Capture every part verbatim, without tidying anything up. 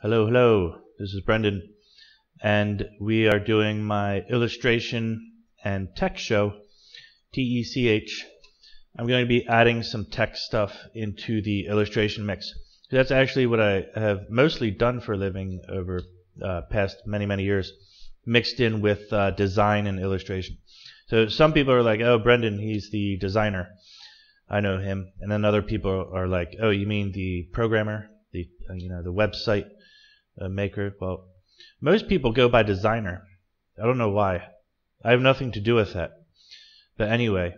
Hello, hello, this is Brendan, and we are doing my illustration and tech show, T E C H. I'm going to be adding some tech stuff into the illustration mix. So that's actually what I have mostly done for a living over uh, past many, many years, mixed in with uh, design and illustration. So some people are like, oh, Brendan, he's the designer. I know him. And then other people are like, oh, you mean the programmer, the uh, you know, the website Uh, maker. Well, most people go by designer. I don't know why. I have nothing to do with that. But anyway,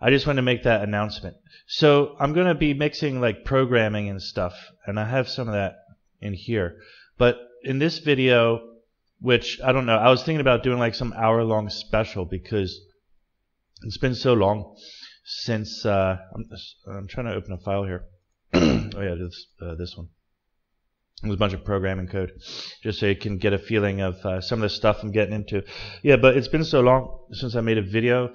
I just want to make that announcement. So I'm going to be mixing like programming and stuff, and I have some of that in here. But in this video, which I don't know, I was thinking about doing like some hour long special because it's been so long since uh, I'm, I'm trying to open a file here. Oh yeah, this uh, this one. There's a bunch of programming code, just so you can get a feeling of uh, some of the stuff I'm getting into. Yeah, but it's been so long since I made a video,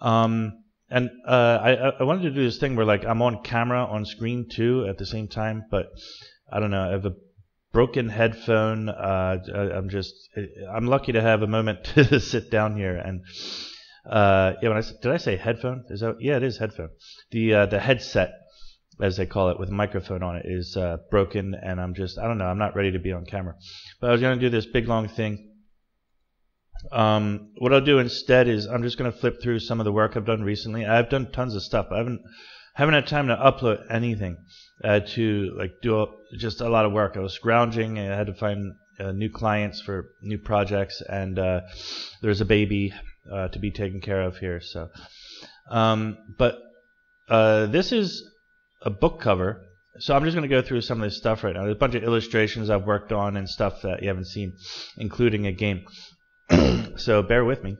um, and uh, I, I wanted to do this thing where like I'm on camera, on screen too at the same time. But I don't know. I have a broken headphone. Uh, I, I'm just I'm lucky to have a moment to sit down here. And uh, yeah, when I, did I say headphone? Is that, yeah, it is headphone. The uh, the headset, as they call it, with a microphone on it, is uh, broken, and I'm just, I don't know, I'm not ready to be on camera. But I was going to do this big long thing. Um, what I'll do instead is I'm just going to flip through some of the work I've done recently. I've done tons of stuff. I haven't haven't had time to upload anything, uh, to like do a, just a lot of work. I was scrounging, and I had to find uh, new clients for new projects, and uh, there's a baby uh, to be taken care of here. So, um, but uh, this is a book cover, so I'm just going to go through some of this stuff right now. There's a bunch of illustrations I've worked on and stuff that you haven't seen, including a game. So bear with me,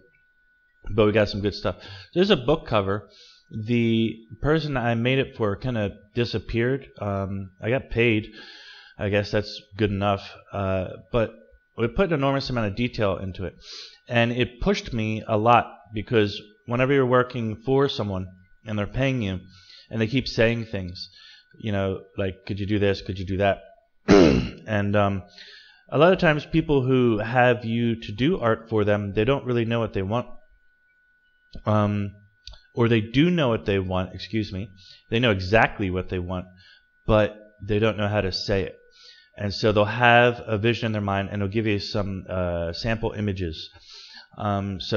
but we got some good stuff. There's a book cover. The person I made it for kind of disappeared. Um, I got paid. I guess that's good enough. Uh, but we put an enormous amount of detail into it, and it pushed me a lot, because whenever you're working for someone and they're paying you, and they keep saying things, you know, like, could you do this? Could you do that? And um, a lot of times people who have you to do art for them, they don't really know what they want. Um, or they do know what they want, excuse me. They know exactly what they want, but they don't know how to say it. And so they'll have a vision in their mind, and they'll give you some uh, sample images. Um, so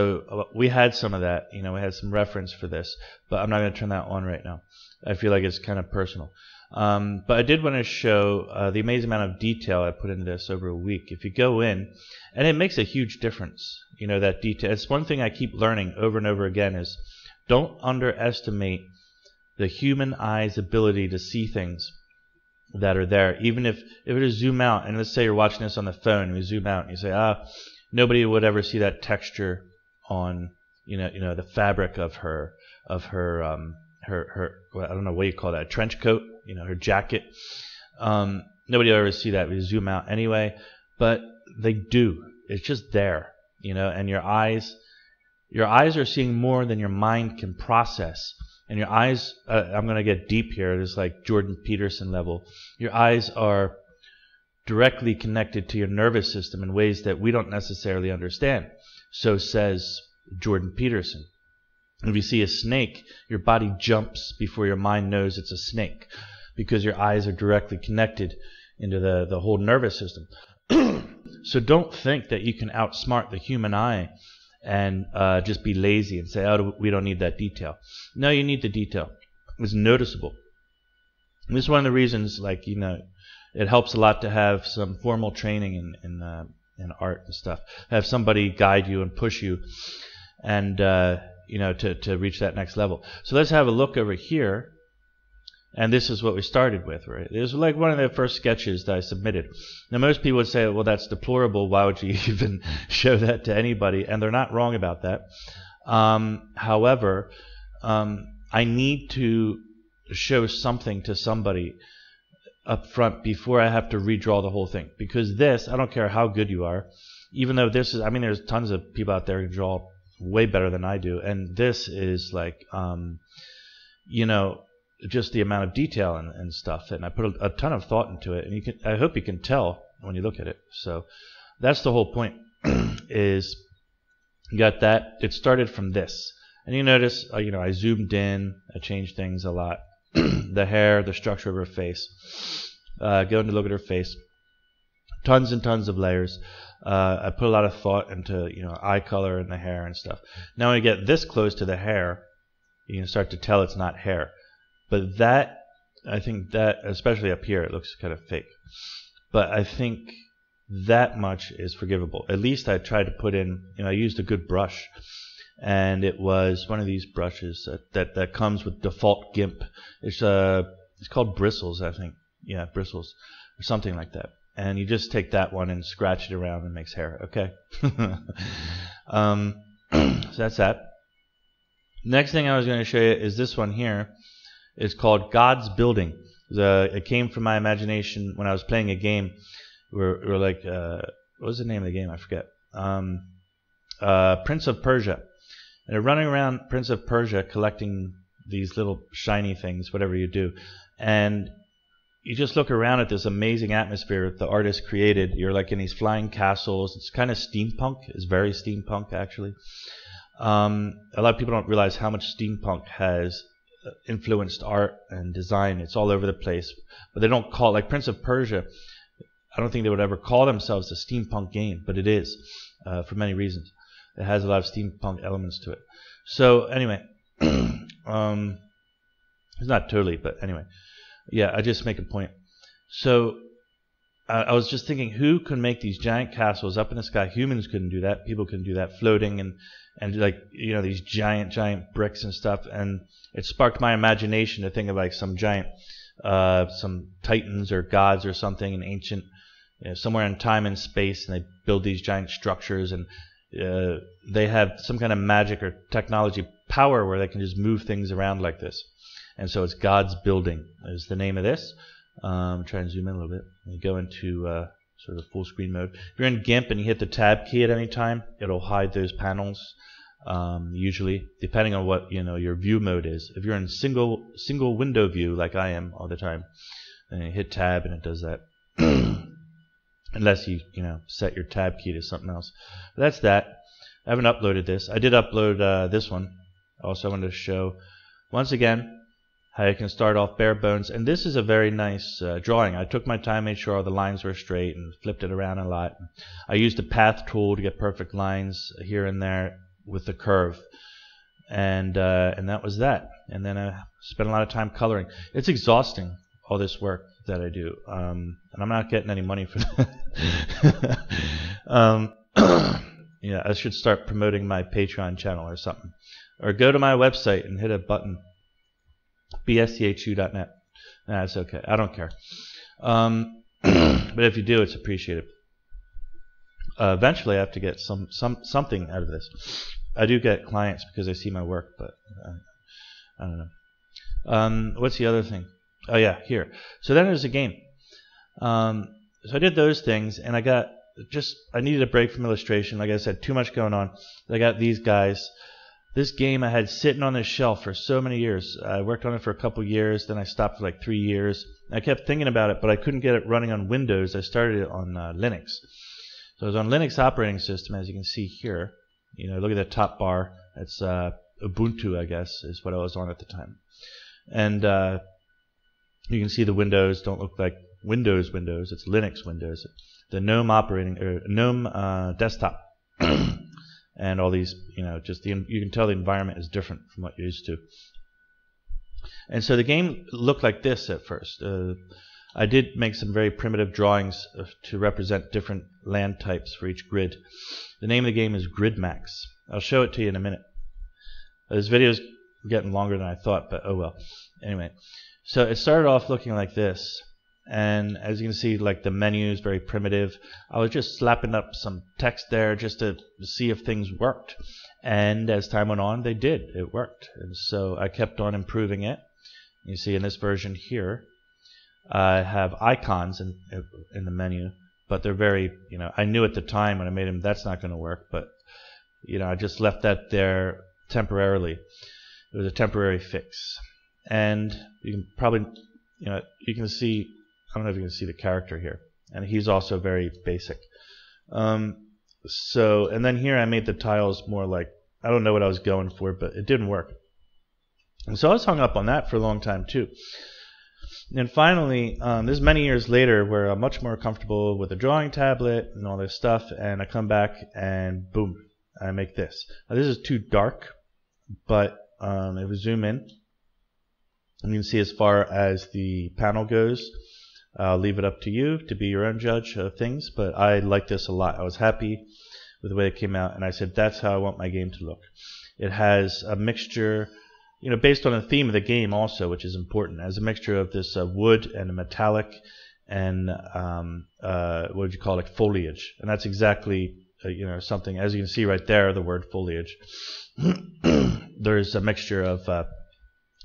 we had some of that, you know, we had some reference for this, but I'm not going to turn that on right now. I feel like it's kind of personal. Um, but I did want to show uh, the amazing amount of detail I put into this over a week. If you go in, and it makes a huge difference, you know, that detail. It's one thing I keep learning over and over again is don't underestimate the human eye's ability to see things that are there. Even if, if you zoom out, and let's say you're watching this on the phone, and you zoom out and you say, ah, nobody would ever see that texture on, you know, you know, the fabric of her, of her, um, her, her. Well, I don't know what you call that, a trench coat, you know, her jacket. Um, nobody would ever see that. We zoom out anyway, but they do. It's just there, you know. And your eyes, your eyes are seeing more than your mind can process. And your eyes, uh, I'm gonna get deep here. It's like Jordan Peterson level. Your eyes are directly connected to your nervous system in ways that we don't necessarily understand. So says Jordan Peterson. If you see a snake, your body jumps before your mind knows it's a snake, because your eyes are directly connected into the, the whole nervous system. So don't think that you can outsmart the human eye and uh, just be lazy and say, oh, we don't need that detail. No, you need the detail. It's noticeable. And this is one of the reasons, like, you know, it helps a lot to have some formal training in in, uh, in art and stuff. Have somebody guide you and push you, and uh, you know, to to reach that next level. So let's have a look over here, and this is what we started with, right? This was like one of the first sketches that I submitted. Now most people would say, well, that's deplorable. Why would you even show that to anybody? And they're not wrong about that. Um, however, um, I need to show something to somebody up front before I have to redraw the whole thing, because this, I don't care how good you are, even though this is, I mean, there's tons of people out there who draw way better than I do, and this is like, um, you know, just the amount of detail and, and stuff, and I put a, a ton of thought into it, and you can, I hope you can tell when you look at it. So that's the whole point. Is you got that, it started from this, and you notice uh, you know, I zoomed in, I changed things a lot. The hair, the structure of her face, uh, going to look at her face, tons and tons of layers. Uh, I put a lot of thought into, you know, eye color and the hair and stuff. Now when you get this close to the hair, you can start to tell it's not hair. But that, I think that, especially up here, it looks kind of fake. But I think that much is forgivable. At least I tried to put in, you know, I used a good brush. And it was one of these brushes that, that, that comes with default GIMP. It's, uh, it's called Bristles, I think. Yeah, Bristles or something like that. And you just take that one and scratch it around and it makes hair, okay? um, so that's that. Next thing I was going to show you is this one here. It's called God's Building. The, it came from my imagination when I was playing a game. We were, we were like, uh, what was the name of the game? I forget. Um, uh, Prince of Persia. And you're running around Prince of Persia collecting these little shiny things, whatever you do. And you just look around at this amazing atmosphere that the artist created. You're like in these flying castles. It's kind of steampunk. It's very steampunk, actually. Um, a lot of people don't realize how much steampunk has influenced art and design. It's all over the place. But they don't call it, like Prince of Persia, I don't think they would ever call themselves a steampunk game, but it is, uh, for many reasons. It has a lot of steampunk elements to it. So anyway, um, it's not totally, but anyway. Yeah, I just make a point. So uh, I was just thinking, who can make these giant castles up in the sky? Humans couldn't do that. People can do that, floating and and like, you know, these giant giant bricks and stuff. And it sparked my imagination to think of like some giant, uh, some titans or gods or something, an ancient, you know, somewhere in time and space, and they build these giant structures, and uh, they have some kind of magic or technology power where they can just move things around like this. And so it's God's Building is the name of this. Um, try and zoom in a little bit. You go into uh, sort of full screen mode. If you're in GIMP and you hit the tab key at any time, it'll hide those panels. Um, usually, depending on what, you know, your view mode is. If you're in single single window view, like I am all the time, then you hit tab and it does that. Unless you you know set your tab key to something else. But that's that. I haven't uploaded this. I did upload uh, this one. Also, I wanted to show once again how you can start off bare bones, and this is a very nice uh, drawing. I took my time, made sure all the lines were straight, and flipped it around a lot. I used the path tool to get perfect lines here and there with the curve, and uh, and that was that. And then I spent a lot of time coloring. It's exhausting, all this work that I do, um, and I'm not getting any money for that. um, yeah, I should start promoting my Patreon channel or something, or go to my website and hit a button. b s c h u dot net. That's nah, okay. I don't care. Um, but if you do, it's appreciated. Uh, eventually, I have to get some some something out of this. I do get clients because they see my work, but uh, I don't know. Um, what's the other thing? Oh yeah, here. So then there's a game. Um, so I did those things, and I got just I needed a break from illustration. Like I said, too much going on. I got these guys. This game I had sitting on this shelf for so many years. I worked on it for a couple years, then I stopped for like three years. I kept thinking about it, but I couldn't get it running on Windows. I started it on uh, Linux. So it was on Linux operating system, as you can see here. You know, look at the top bar. It's uh, Ubuntu, I guess, is what I was on at the time. And uh, you can see the windows don't look like Windows Windows. It's Linux Windows. The GNOME operating or GNOME uh, desktop. And all these, you know, just the, you can tell the environment is different from what you're used to. And so the game looked like this at first. Uh, I did make some very primitive drawings to represent different land types for each grid. The name of the game is Gridmax. I'll show it to you in a minute. This video is getting longer than I thought, but oh well. Anyway, so it started off looking like this. And as you can see, like the menu is very primitive. I was just slapping up some text there just to see if things worked. And as time went on, they did. It worked. And so I kept on improving it. You see in this version here, I have icons in, in the menu, but they're very, you know, I knew at the time when I made them that's not going to work, but, you know, I just left that there temporarily. It was a temporary fix. and you can probably, you know, you can see, I don't know if you can see the character here, and he's also very basic. Um, so, and then here I made the tiles more like, I don't know what I was going for, but it didn't work. And so I was hung up on that for a long time too. And finally, um, this is many years later where I'm much more comfortable with a drawing tablet and all this stuff, and I come back and boom, I make this. Now, this is too dark, but um, if we zoom in, you can see as far as the panel goes. I'll leave it up to you to be your own judge of things, but I like this a lot. I was happy with the way it came out, and I said that's how I want my game to look. It has a mixture, you know, based on the theme of the game also, which is important, as a mixture of this uh, wood and a metallic and um, uh, what would you call it, foliage, and that's exactly uh, you know, something, as you can see right there, the word foliage. There's a mixture of uh,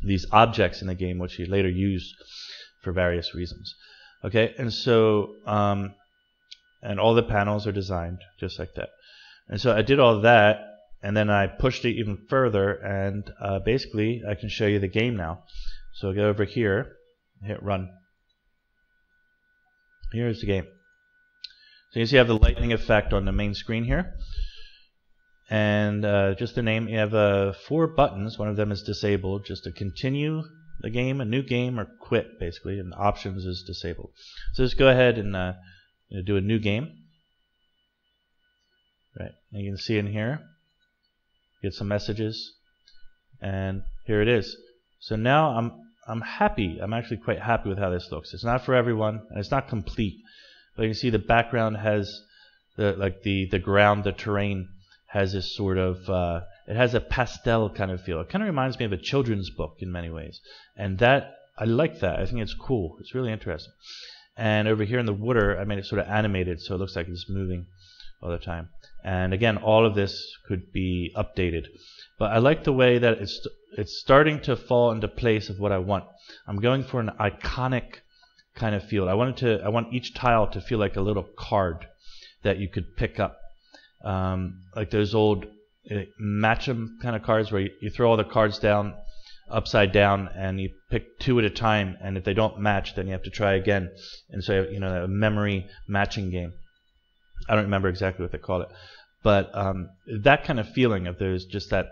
these objects in the game, which you later use for various reasons. Okay, and so um, and all the panels are designed just like that. And so I did all that, and then I pushed it even further, and uh, basically I can show you the game now. So I go over here, hit run. Here's the game. So you can see I have the lightning effect on the main screen here, and uh, just the name. You have uh, four buttons. One of them is disabled, just to continue the game, a new game, or quit, basically, and options is disabled. So just go ahead and uh, you know, do a new game. Right, and you can see in here, get some messages, and here it is. So now I'm I'm happy. I'm actually quite happy with how this looks. It's not for everyone, and it's not complete, but you can see the background has the like the the ground, the terrain has this sort of uh, it has a pastel kind of feel. It kind of reminds me of a children's book in many ways, and that I like that. I think it's cool. It's really interesting. And over here in the water, I made it sort of animated, so it looks like it's moving all the time. And again, all of this could be updated, but I like the way that it's it's starting to fall into place of what I want. I'm going for an iconic kind of feel. I wanted to. I want each tile to feel like a little card that you could pick up, um, like those old uh, match-em kind of cards where you, you throw all the cards down upside down and you pick two at a time, and if they don't match, then you have to try again. And so, you know, a memory matching game. I don't remember exactly what they call it, but um, that kind of feeling of there's just that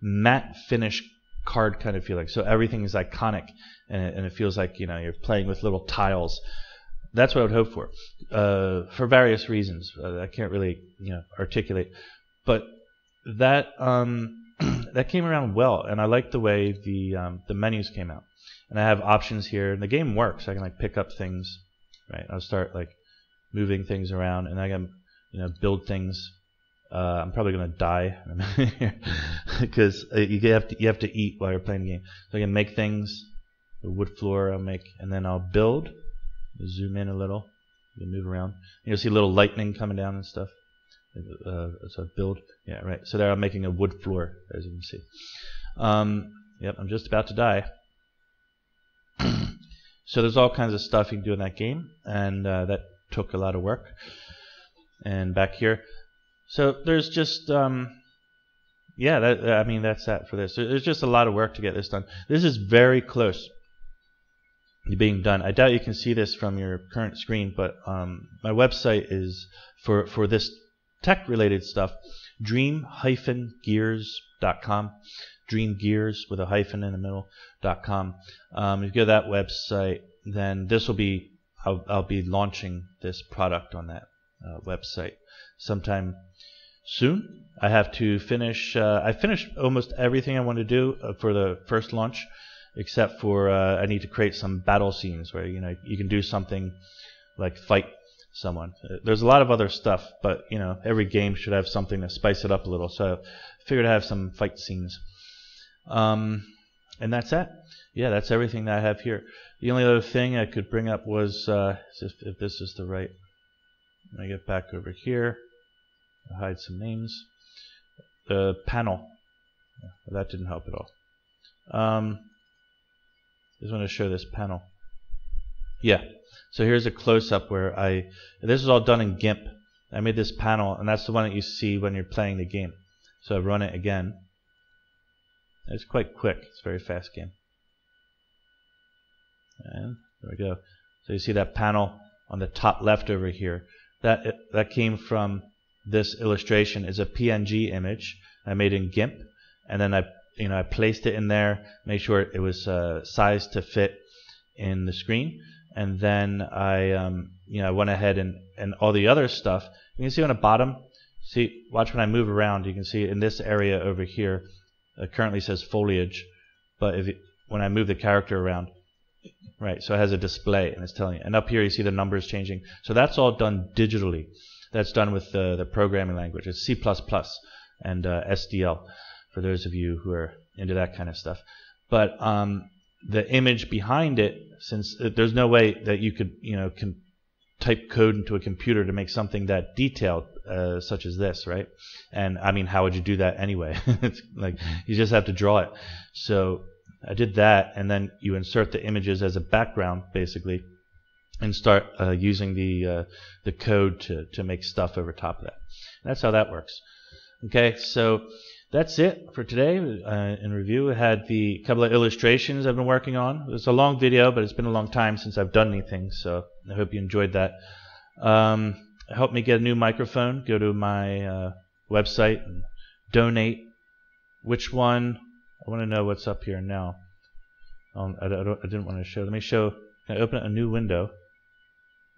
matte finish card kind of feeling. So everything is iconic, and it, and it feels like, you know, you're playing with little tiles. That's what I would hope for, uh, for various reasons. Uh, I can't really, you know, articulate, but that um, that came around well, and I like the way the um, the menus came out. And I have options here, and the game works. I can like pick up things, right? I'll start like moving things around, and I can, you know, build things. Uh, I'm probably gonna die in a minute here because you have to you have to eat while you're playing the game. So I can make things. The wood floor I'll make, and then I'll build. I'll zoom in a little. You move around. And you'll see little lightning coming down and stuff. Uh, so I build. Yeah, right. So there I'm making a wood floor, as you can see. Um, yep, I'm just about to die. So there's all kinds of stuff you can do in that game, and uh, that took a lot of work. And back here, so there's just um, yeah, that, I mean, that's that for this. There's just a lot of work to get this done. This is very close to being done. I doubt you can see this from your current screen, but um, my website is for for this tech related stuff, dream dash gears dot com, dream gears with a hyphen in the middle dot com. Um, if you go to that website, then this will be, I'll, I'll be launching this product on that uh, website sometime soon. I have to finish, uh, I finished almost everything I want to do uh, for the first launch, except for uh, I need to create some battle scenes where, you know, you can do something like fight someone. There's a lot of other stuff, but, you know, every game should have something to spice it up a little, so I figured I have some fight scenes. Um, and that's that. Yeah, that's everything that I have here. The only other thing I could bring up was uh, if, if this is the right. Let me get back over here. I'll hide some names. The panel. Well, that didn't help at all. Um, just want to show this panel. Yeah. So here's a close-up where I. This is all done in GIMP. I made this panel, and that's the one that you see when you're playing the game. So I run it again. It's quite quick. It's a very fast game. And there we go. So you see that panel on the top left over here. That, that came from this illustration. It's a P N G image I made in GIMP, and then I you know I placed it in there, made sure it was uh, sized to fit in the screen, and then I um, you know I went ahead and and all the other stuff. You can see on the bottom. See, watch when I move around. You can see in this area over here, it currently says foliage, but if it, when I move the character around, right, so it has a display and it's telling you. And up here you see the numbers changing. So that's all done digitally. That's done with the, the programming language. It's C plus plus and uh, S D L for those of you who are into that kind of stuff. But um, the image behind it, since there's no way that you could, you know, can type code into a computer to make something that detailed uh, such as this, right? And I mean, how would you do that anyway? It's like you just have to draw it. So I did that, and then you insert the images as a background, basically, and start uh, using the uh, the code to, to make stuff over top of that. And that's how that works. Okay, so that's it for today. Uh, in review, I had the couple of illustrations I've been working on. It's a long video, but it's been a long time since I've done anything, so I hope you enjoyed that. Um, help me get a new microphone. Go to my uh, website and donate. Which one? I want to know what's up here now. Um, I, I, don't, I didn't want to show. Let me show. Can I open a new window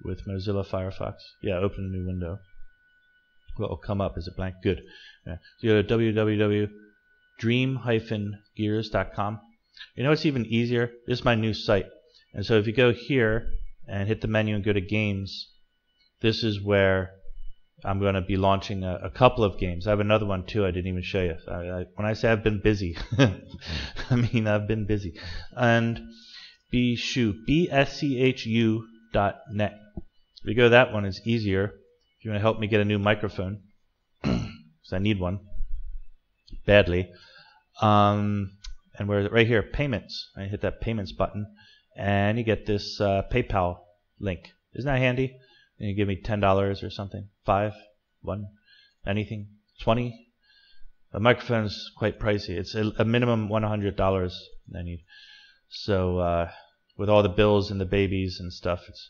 with Mozilla Firefox? Yeah, open a new window. What will come up? Is it blank? Good. Yeah. So you go to w w w dot dream dash gears dot com. You know, it's even easier. This is my new site. And so if you go here and hit the menu and go to games, this is where I'm going to be launching a, a couple of games. I have another one too I didn't even show you. I, I, when I say I've been busy, I mean I've been busy. And bschu, b s c h u dot net. If you go to that one, it's easier. If you want to help me get a new microphone, because I need one badly. Um, and we're right here, payments. I hit that payments button, and you get this uh, PayPal link. Isn't that handy? And you give me ten dollars or something, five, one, anything, twenty. The microphone's quite pricey. It's a, a minimum one hundred dollars I need. So uh, with all the bills and the babies and stuff, it's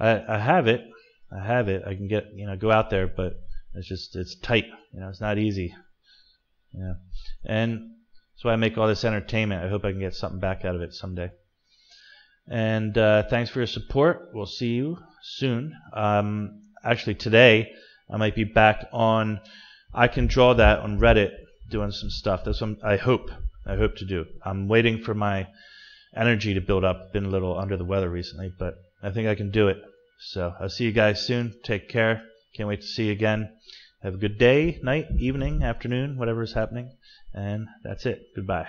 I, I have it. I have it. I can get you know go out there, but it's just it's tight. You know, it's not easy. Yeah, you know? And that's why I make all this entertainment. I hope I can get something back out of it someday. And uh, thanks for your support. We'll see you soon. Um, actually, today I might be back on. I can draw that on Reddit, doing some stuff. That's what I hope. I hope to do. I'm waiting for my energy to build up. Been a little under the weather recently, but I think I can do it. So I'll see you guys soon. Take care. Can't wait to see you again. Have a good day, night, evening, afternoon, whatever is happening. And that's it. Goodbye.